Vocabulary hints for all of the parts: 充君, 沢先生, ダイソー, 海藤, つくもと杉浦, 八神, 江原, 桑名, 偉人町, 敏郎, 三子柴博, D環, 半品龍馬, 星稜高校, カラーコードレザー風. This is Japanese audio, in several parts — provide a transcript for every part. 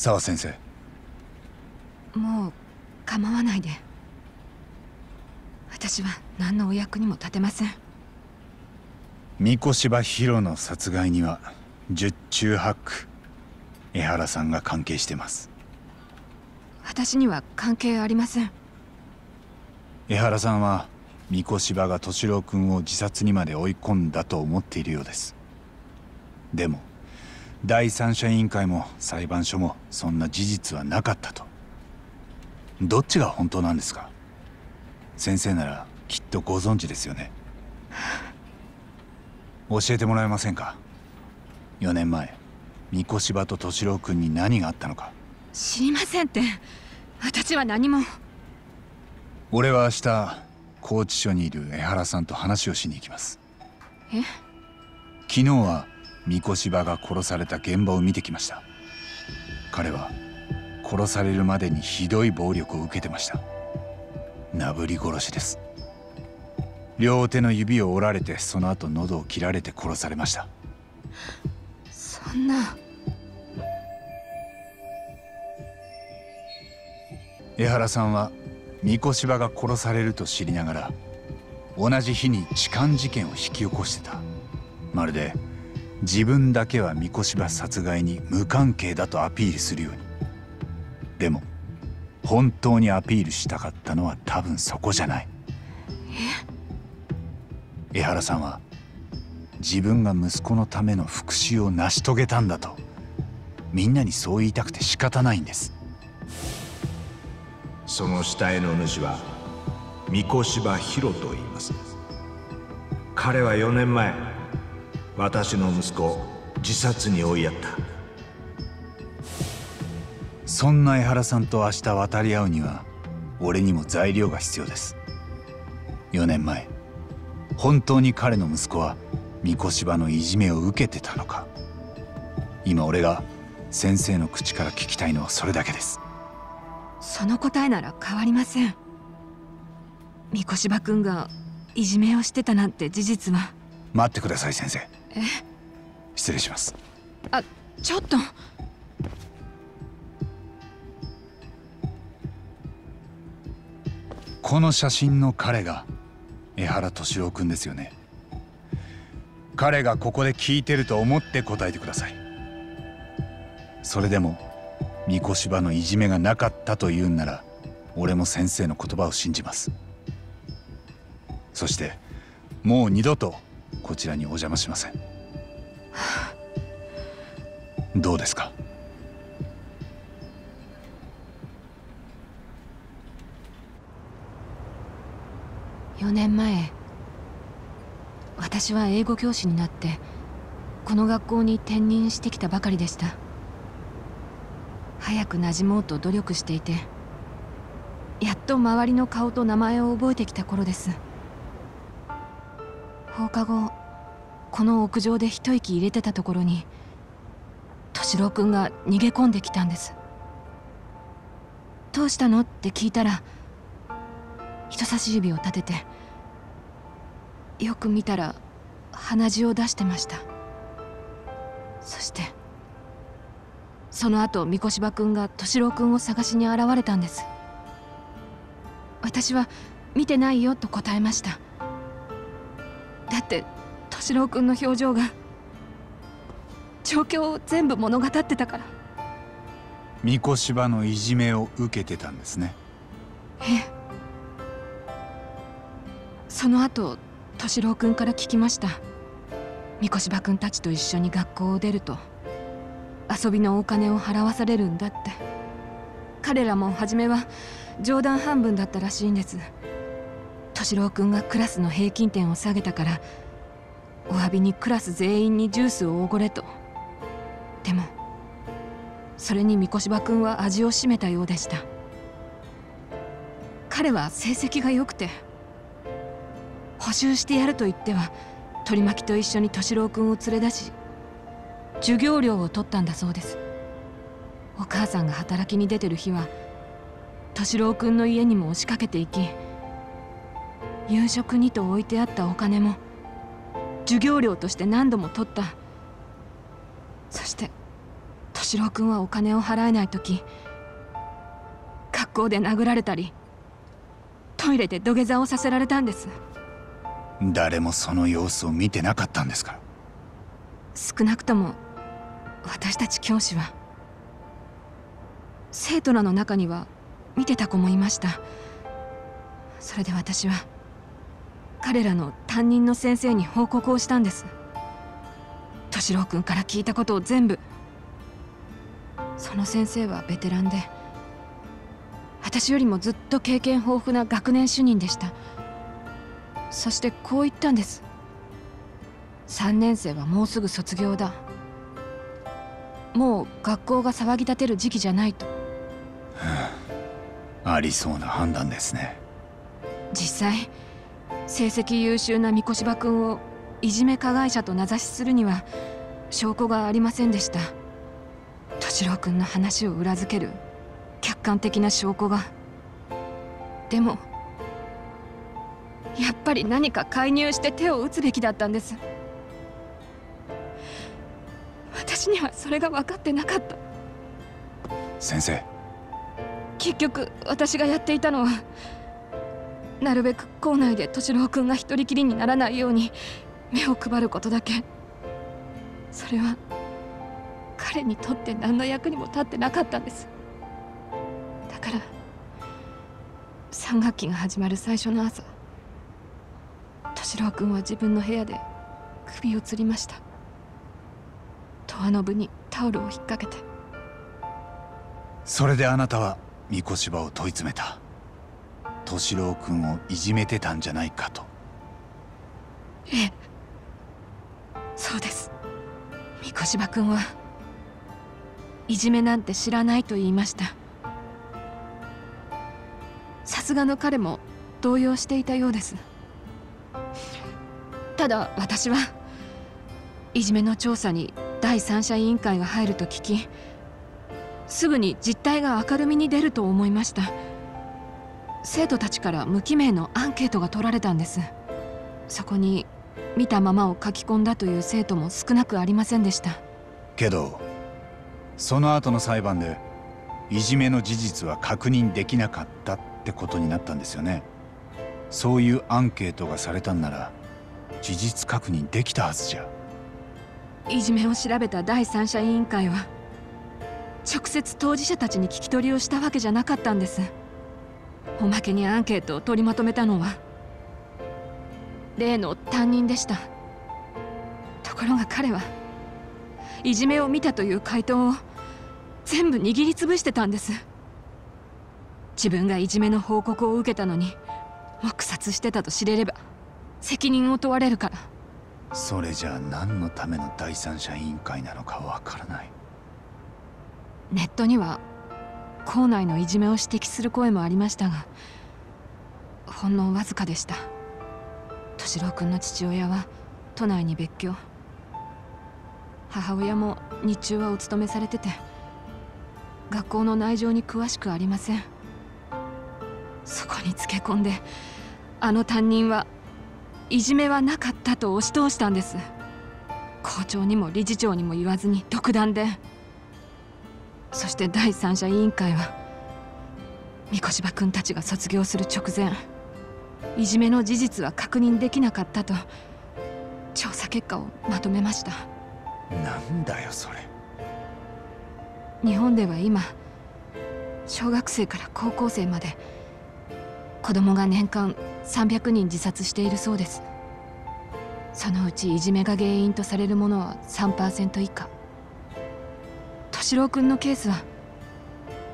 沢先生。もう構わないで。私は何のお役にも立てません。三子柴博の殺害には十中八九江原さんが関係してます。私には関係ありません。江原さんは三子柴が敏郎君を自殺にまで追い込んだと思っているようです。でも第三者委員会も裁判所もそんな事実はなかったと。どっちが本当なんですか？先生ならきっとご存知ですよね。教えてもらえませんか？4年前三子柴と敏郎君に何があったのか。知りませんって。私は何も。俺は明日拘置所にいる江原さんと話をしに行きます。え？昨日は三子柴が殺された現場を見てきました。彼は殺されるまでにひどい暴力を受けてました。なぶり殺しです。両手の指を折られて、その後喉を切られて殺されました。そんな。江原さんは三子柴が殺されると知りながら同じ日に痴漢事件を引き起こしてた。まるで自分だけは三子柴殺害に無関係だとアピールするように。でも本当にアピールしたかったのは多分そこじゃない。江原さんは自分が息子のための復讐を成し遂げたんだと、みんなにそう言いたくて仕方ないんです。その死体の主は三子柴博と言います。彼は4年前私の息子を自殺に追いやった。そんな江原さんと明日渡り合うには俺にも材料が必要です。4年前本当に彼の息子は三子柴のいじめを受けてたのか。今俺が先生の口から聞きたいのはそれだけです。その答えなら変わりません。三子柴君がいじめをしてたなんて事実は。待ってください先生。え？失礼します。あ、ちょっと。この写真の彼が江原敏郎君ですよね。彼がここで聞いてると思って答えてください。それでも三子柴のいじめがなかったというんなら俺も先生の言葉を信じます。そしてもう二度とこちらにお邪魔しません。どうですか？4年前私は英語教師になってこの学校に転任してきたばかりでした。早く馴染もうと努力していて、やっと周りの顔と名前を覚えてきた頃です。放課後この屋上で一息入れてたところに敏郎君が逃げ込んできたんです。どうしたのって聞いたら人差し指を立てて、よく見たら鼻血を出してました。そしてその後三子柴君が敏郎君を探しに現れたんです。私は見てないよと答えました。だって敏郎君の表情が状況を全部物語ってたから。三子柴のいじめを受けてたんですね。ええ。その後敏郎君から聞きました。三子柴君たちと一緒に学校を出ると遊びのお金を払わされるんだって。彼らも初めは冗談半分だったらしいんです。敏郎君がクラスの平均点を下げたからお詫びにクラス全員にジュースをおごれと。でもそれに三子柴君は味を占めたようでした。彼は成績が良くて補習してやると言っては取り巻きと一緒に敏郎君を連れ出し授業料を取ったんだそうです。お母さんが働きに出てる日は敏郎君の家にも押しかけていき、夕食にと置いてあったお金も授業料として何度も取った。そして四郎君はお金を払えない時、学校で殴られたりトイレで土下座をさせられたんです。誰もその様子を見てなかったんですから。少なくとも私たち教師は。生徒らの中には見てた子もいました。それで私は彼らの担任の先生に報告をしたんです。敏郎君から聞いたことを全部。その先生はベテランで、私よりもずっと経験豊富な学年主任でした。そしてこう言ったんです。3年生はもうすぐ卒業だ、もう学校が騒ぎ立てる時期じゃないと。ありそうな判断ですね。実際成績優秀な御子柴君をいじめ加害者と名指しするには証拠がありませんでした。敏郎君の話を裏付ける客観的な証拠が。でもやっぱり何か介入して手を打つべきだったんです。私にはそれが分かってなかった。先生、結局私がやっていたのは、なるべく校内で敏郎君が一人きりにならないように目を配ることだけ。それは彼にとって何の役にも立ってなかったんです。だから3学期が始まる最初の朝、敏郎君は自分の部屋で首を吊りました。ドアノブにタオルを引っ掛けて。それであなたは御子柴を問い詰めた。敏郎君をいじめてたんじゃないかと。ええ、そうです。御子柴君はいじめなんて知らないと言いました。さすがの彼も動揺していたようです。ただ私はいじめの調査に第三者委員会が入ると聞き、すぐに実態が明るみに出ると思いました。生徒たちから無記名のアンケートが取られたんです。そこに見たままを書き込んだという生徒も少なくありませんでした。けどその後の裁判でいじめの事実は確認できなかったってことになったんですよね。そういうアンケートがされたんなら事実確認できたはずじゃ。いじめを調べた第三者委員会は直接当事者たちに聞き取りをしたわけじゃなかったんです。おまけにアンケートを取りまとめたのは例の担任でした。ところが彼はいじめを見たという回答を全部握りつぶしてたんです。自分がいじめの報告を受けたのに黙殺してたと知れれば責任を問われるから。それじゃあ何のための第三者委員会なのかわからない。ネットには校内のいじめを指摘する声もありましたが、ほんのわずかでした。敏郎君の父親は都内に別居、母親も日中はお勤めされてて学校の内情に詳しくありません。そこにつけ込んであの担任はいじめはなかったと押し通したんです。校長にも理事長にも言わずに独断で。そして第三者委員会は御子柴君たちが卒業する直前、いじめの事実は確認できなかったと調査結果をまとめました。なんだよそれ。日本では今小学生から高校生まで子供が年間300人自殺しているそうです。そのうちいじめが原因とされるものは 3% 以下。敏郎君のケースは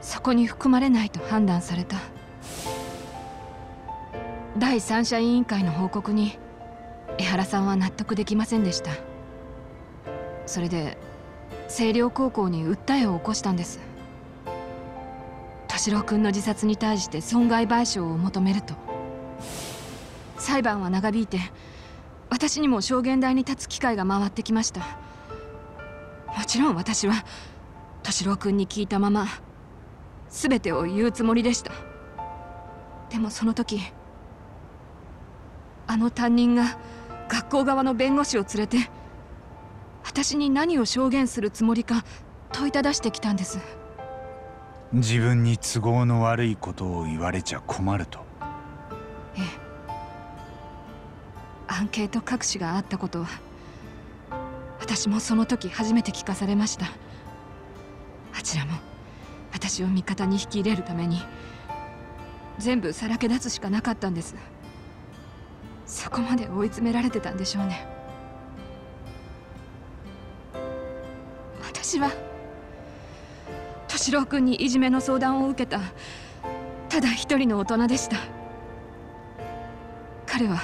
そこに含まれないと判断された。第三者委員会の報告に江原さんは納得できませんでした。それで星稜高校に訴えを起こしたんです。敏郎君の自殺に対して損害賠償を求めると。裁判は長引いて私にも証言台に立つ機会が回ってきました。もちろん私は敏郎君に聞いたまま全てを言うつもりでした。でもその時あの担任が学校側の弁護士を連れて私に何を証言するつもりか問いただしてきたんです。自分に都合の悪いことを言われちゃ困ると。ええ、アンケート隠しがあったことは私もその時初めて聞かされました。あちらも私を味方に引き入れるために全部さらけ出すしかなかったんです。そこまで追い詰められてたんでしょうね。私は敏郎君にいじめの相談を受けたただ一人の大人でした。彼は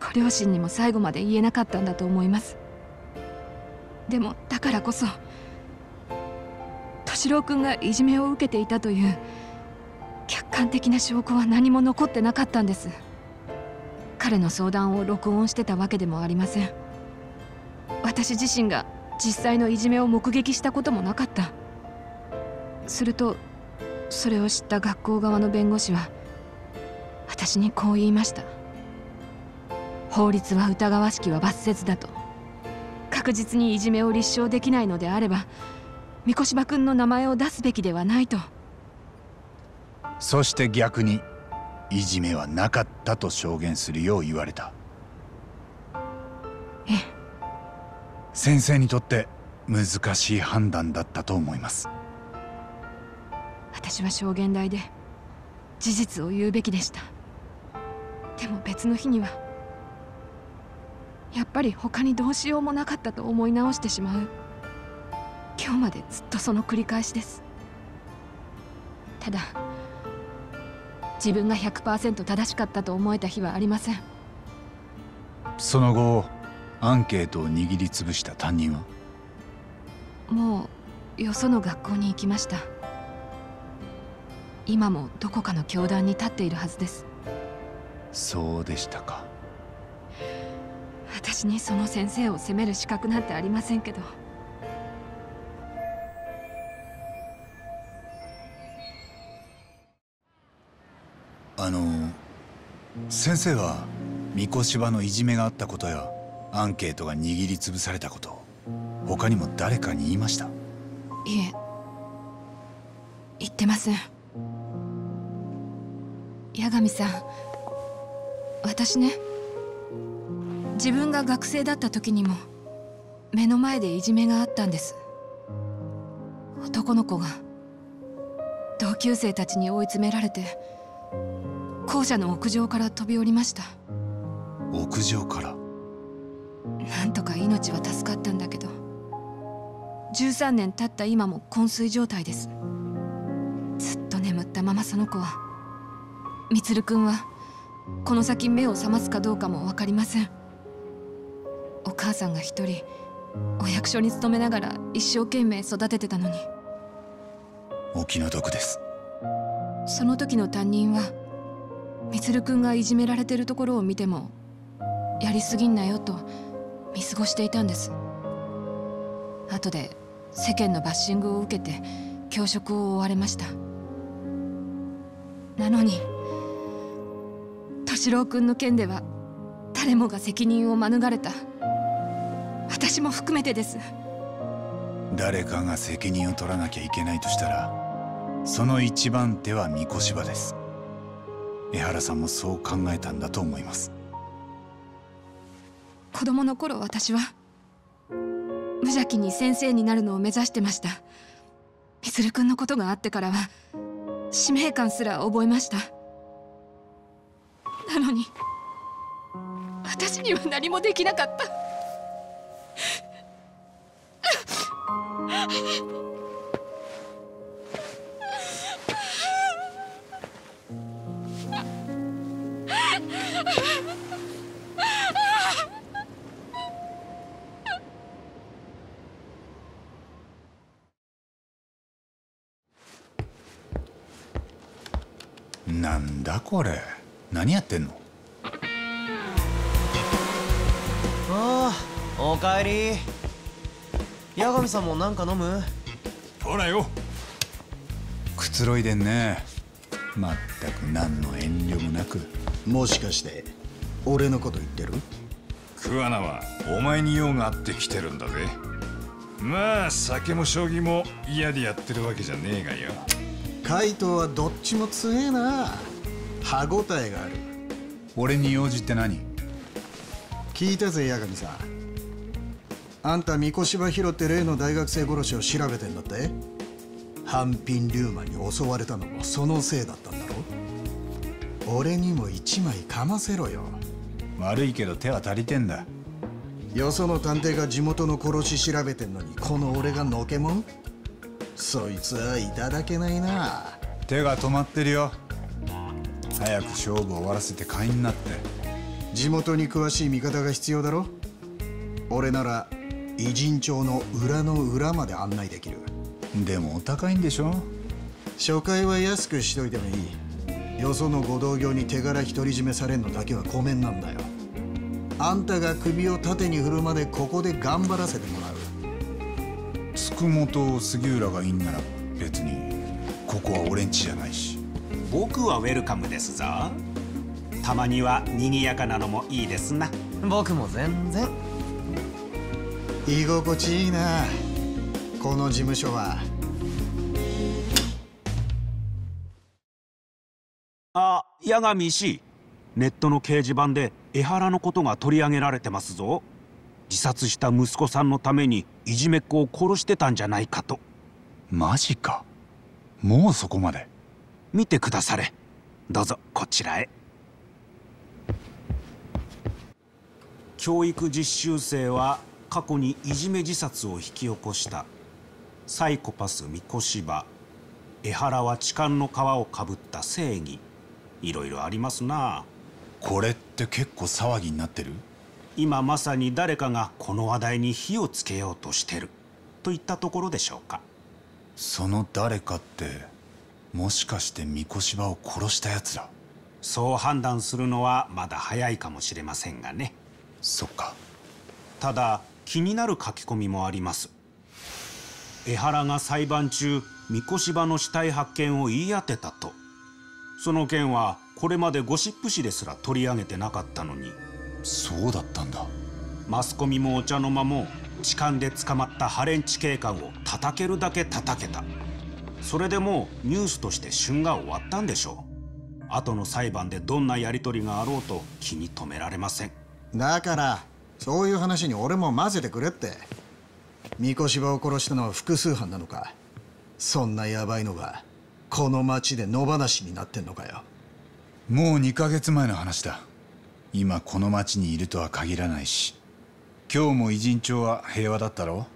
ご両親にも最後まで言えなかったんだと思います。でもだからこそ敏郎君がいじめを受けていたという客観的な証拠は何も残ってなかったんです。彼の相談を録音してたわけでもありません。私自身が実際のいじめを目撃したこともなかった。するとそれを知った学校側の弁護士は私にこう言いました。法律は疑わしきは罰せずだと。確実にいじめを立証できないのであれば御子柴君の名前を出すべきではないと。そして逆にいじめはなかったと証言するよう言われた。ええ、先生にとって難しい判断だったと思います。私は証言台で事実を言うべきでした。でも別の日にはやっぱり他にどうしようもなかったと思い直してしまう。今日までずっとその繰り返しです。ただ自分が 100% 正しかったと思えた日はありません。その後アンケートを握りつぶした担任はもうよその学校に行きました。今もどこかの教壇に立っているはずです。そうでしたか。私にその先生を責める資格なんてありませんけど。先生は御子柴のいじめがあったことやアンケートが握りつぶされたことを他にも誰かに言いました？いえ、言ってません。八神さん、私ね、自分が学生だった時にも目の前でいじめがあったんです。男の子が同級生たちに追い詰められて校舎の屋上から飛び降りました。屋上から？なんとか命は助かったんだけど、13年経った今も昏睡状態です。ずっと眠ったままその子は、充君はこの先目を覚ますかどうかも分かりません。お母さんが一人お役所に勤めながら一生懸命育ててたのに。お気の毒です。その時の担任は充君がいじめられてるところを見てもやりすぎんなよと見過ごしていたんです。後で世間のバッシングを受けて教職を追われました。なのに敏郎君の件では誰もが責任を免れた。私も含めてです。誰かが責任を取らなきゃいけないとしたら、その一番手は御子柴です。江原さんもそう考えたんだと思います。子供の頃、私は無邪気に先生になるのを目指してました。充君のことがあってからは使命感すら覚えました。なのに私には何もできなかった。なんだこれ、何やってんの？ああ、おかえり。八神さんも何か飲む？ほらよ、くつろいでんね。まったく何の遠慮もなく。もしかして俺のこと言ってる？桑名はお前に用があって来てるんだぜ。まあ酒も将棋も嫌でやってるわけじゃねえがよ。海藤はどっちも強えな。歯応えがある。俺に用事って何？聞いたぜ八神さん。あんた御子柴博って例の大学生殺しを調べてんだって。半品龍馬に襲われたのもそのせいだったんだろ。俺にも一枚かませろよ。悪いけど手は足りてんだ。よその探偵が地元の殺し調べてんのにこの俺がのけもん。そいつはいただけないな。手が止まってるよ。早く勝負終わらせて会員になって。地元に詳しい味方が必要だろ。俺なら偉人町の裏の裏まで案内できる。でもお高いんでしょ。初回は安くしといてもいい。よそのご同業に手柄独り占めされんのだけはごめんなんだよ。あんたが首を縦に振るまでここで頑張らせてもらう。つくもと杉浦がいいんなら別に。ここは俺ん家じゃないし。僕はウェルカムですぞ。たまには賑やかなのもいいですな。僕も全然居心地いいなこの事務所は。あ、八神氏。ネットの掲示板で江原のことが取り上げられてますぞ。自殺した息子さんのためにいじめっ子を殺してたんじゃないかと。マジか。もうそこまで。見てくだされ。どうぞこちらへ。教育実習生は過去にいじめ自殺を引き起こしたサイコパス御子柴。江原は痴漢の皮をかぶった正義。いろいろありますな。これって結構騒ぎになってる。今まさに誰かがこの話題に火をつけようとしてるといったところでしょうか。その誰かってもしかして御子柴を殺したやつら。そう判断するのはまだ早いかもしれませんがね。そっか。ただ気になる書き込みもあります。江原が裁判中御子柴の死体発見を言い当てたと。その件はこれまでゴシップ誌ですら取り上げてなかったのに。そうだったんだ。マスコミもお茶の間も痴漢で捕まったハレンチ警官を叩けるだけ叩けた。それでもうニュースとして旬が終わったんでしょう。後の裁判でどんなやり取りがあろうと気に留められません。だからそういう話に俺も混ぜてくれって。御子柴を殺したのは複数犯なのか。そんなヤバいのがこの町で野放しになってんのかよ。もう2ヶ月前の話だ。今この町にいるとは限らないし。今日も偉人町は平和だったろ。